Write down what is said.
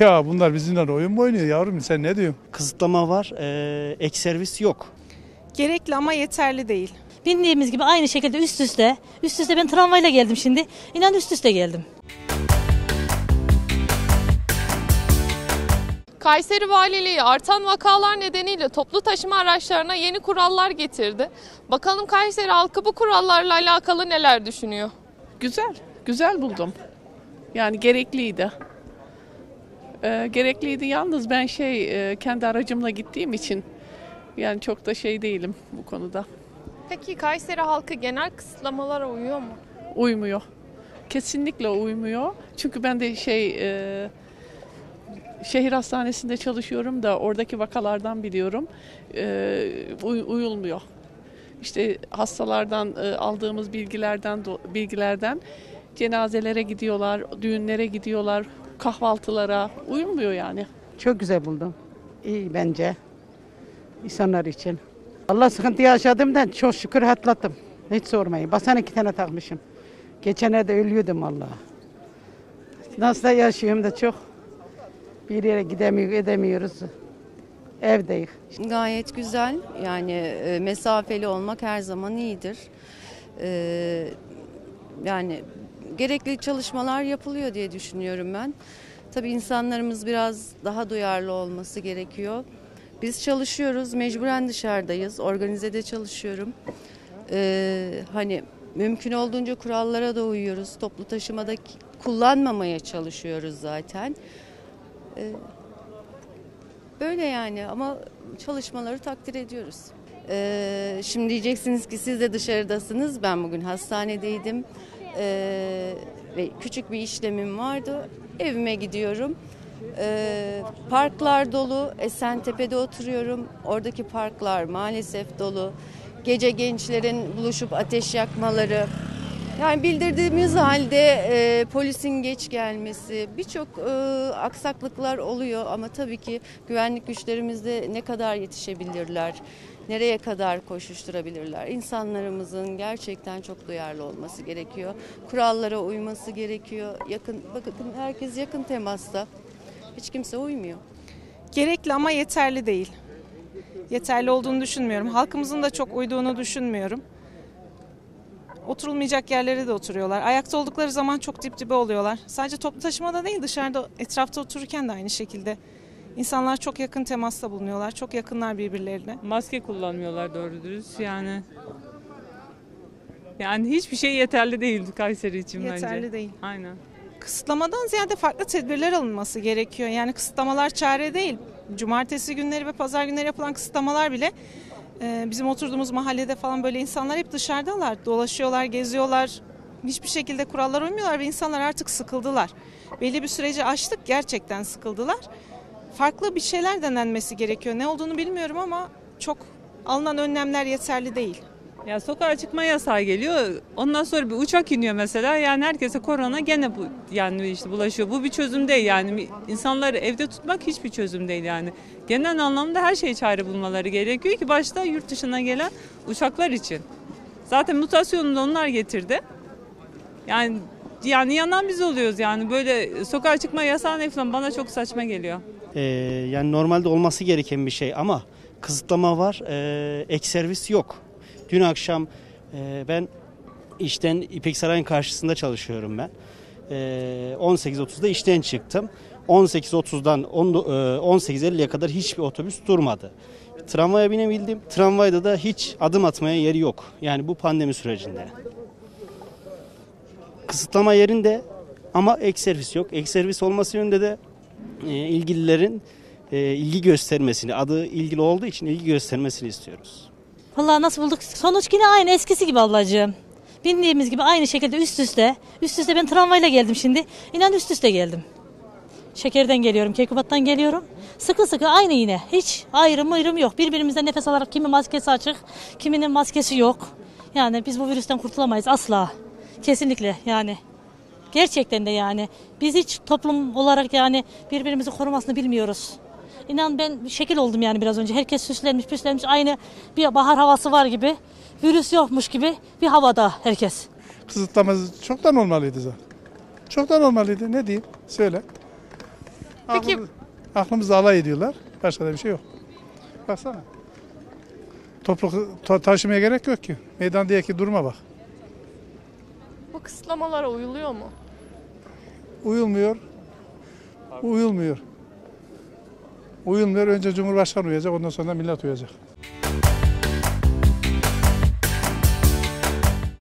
Ya bunlar bizimle oyun mu oynuyor yavrum, sen ne diyorsun? Kısıtlama var, ek servis yok. Gerekli ama yeterli değil. Bindiğimiz gibi aynı şekilde üst üste ben tramvayla geldim şimdi. İnan üst üste geldim. Kayseri Valiliği artan vakalar nedeniyle toplu taşıma araçlarına yeni kurallar getirdi. Bakalım Kayseri halkı bu kurallarla alakalı neler düşünüyor? Güzel buldum. Yani gerekliydi. Gerekliydi, yalnız ben kendi aracımla gittiğim için yani çok da değilim bu konuda. Peki Kayseri halkı genel kısıtlamalara uyuyor mu? Uymuyor. Kesinlikle uymuyor. Çünkü ben de şehir hastanesinde çalışıyorum da oradaki vakalardan biliyorum. Uyulmuyor. İşte hastalardan aldığımız bilgilerden cenazelere gidiyorlar, düğünlere gidiyorlar, kahvaltılara uyulmuyor yani. Çok güzel buldum. İyi bence. İnsanlar için. Allah sıkıntı yaşadığımdan çok şükür atlattım. Hiç sormayın. Basan 2 tane takmışım. Geçene de ölüyordum Allah. Nasıl da yaşıyorum da çok. Bir yere gidemiyoruz, edemiyoruz. Evdeyiz. Gayet güzel. Yani mesafeli olmak her zaman iyidir. Yani gerekli çalışmalar yapılıyor diye düşünüyorum ben. Tabii insanlarımız biraz daha duyarlı olması gerekiyor. Biz çalışıyoruz, mecburen dışarıdayız. Organize'de çalışıyorum. Hani mümkün olduğunca kurallara da uyuyoruz. Toplu taşımada kullanmamaya çalışıyoruz zaten. Böyle yani, ama çalışmaları takdir ediyoruz. Şimdi diyeceksiniz ki siz de dışarıdasınız. Ben bugün hastanedeydim. Ve küçük bir işlemim vardı. Evime gidiyorum. Parklar dolu. Esentepe'de oturuyorum. Oradaki parklar maalesef dolu. Gece gençlerin buluşup ateş yakmaları. Yani bildirdiğimiz halde polisin geç gelmesi, birçok aksaklıklar oluyor ama tabii ki güvenlik güçlerimizde ne kadar yetişebilirler, nereye kadar koşuşturabilirler? İnsanlarımızın gerçekten çok duyarlı olması gerekiyor, kurallara uyması gerekiyor. Bakın herkes yakın temasta, hiç kimse uymuyor. Gerekli ama yeterli değil. Yeterli olduğunu düşünmüyorum. Halkımızın da çok uyduğunu düşünmüyorum. Oturulmayacak yerlere de oturuyorlar. Ayakta oldukları zaman çok dip dibe oluyorlar. Sadece toplu taşımada değil, dışarıda etrafta otururken de aynı şekilde. İnsanlar çok yakın temasta bulunuyorlar. Çok yakınlar birbirlerine. Maske kullanmıyorlar doğru dürüst. Yani hiçbir şey yeterli değil Kayseri için bence. Yeterli değil. Aynen. Kısıtlamadan ziyade farklı tedbirler alınması gerekiyor. Yani kısıtlamalar çare değil. Cumartesi günleri ve pazar günleri yapılan kısıtlamalar bile bizim oturduğumuz mahallede falan böyle insanlar hep dışarıdalar, dolaşıyorlar, geziyorlar. Hiçbir şekilde kurallara uymuyorlar ve insanlar artık sıkıldılar. Belli bir süreci aştık, gerçekten sıkıldılar. Farklı bir şeyler denenmesi gerekiyor. Ne olduğunu bilmiyorum ama çok alınan önlemler yeterli değil. Ya sokağa çıkma yasağı geliyor. Ondan sonra bir uçak iniyor mesela. Yani herkese korona gene bulaşıyor. Bu bir çözüm değil yani. İnsanları evde tutmak hiçbir çözüm değil yani. Genel anlamda her şeye çare bulmaları gerekiyor ki başta yurt dışına gelen uçaklar için. Zaten mutasyonu da onlar getirdi. Yani yanan biz oluyoruz yani. Böyle sokağa çıkma yasağı ne falan bana çok saçma geliyor. Yani normalde olması gereken bir şey ama kısıtlama var, ek servis yok. Dün akşam ben işten İpeksaray'ın karşısında çalışıyorum ben. 18.30'da işten çıktım. 18.30'dan 18.50'ye kadar hiçbir otobüs durmadı. Tramvaya binebildim. Tramvayda da hiç adım atmaya yeri yok. Yani bu pandemi sürecinde. Kısıtlama yerinde ama ek servis yok. Ek servis olması yönünde de ilgililerin ilgi göstermesini, adı ilgili olduğu için ilgi göstermesini istiyoruz. Vallahi nasıl bulduk? Sonuç yine aynı eskisi gibi ablacığım. Bindiğimiz gibi aynı şekilde üst üste ben tramvayla geldim şimdi. İnan üst üste geldim. Şeker'den geliyorum, Keykubat'tan geliyorum. Sıkı sıkı aynı yine. Hiç ayrım yok. Birbirimizden nefes alarak kimi maskesi açık, kiminin maskesi yok. Yani biz bu virüsten kurtulamayız asla. Kesinlikle yani. Gerçekten de yani. Biz hiç toplum olarak yani birbirimizi korumasını bilmiyoruz. İnan ben şekil oldum yani biraz önce. Herkes süslenmiş, aynı bir bahar havası var gibi, virüs yokmuş gibi bir havada herkes. Kısıtlaması çoktan olmalıydı zaten. Ne diyeyim? Söyle. Peki. Aklımızda alay ediyorlar. Başka da bir şey yok. Baksana. Toplu taşımaya gerek yok ki. Meydandaki duruma bak. Bu kısıtlamalara uyuluyor mu? Uyulmuyor. Uyulmuyor. Uyulmuyor. Önce Cumhurbaşkanı uyacak, ondan sonra millet uyacak.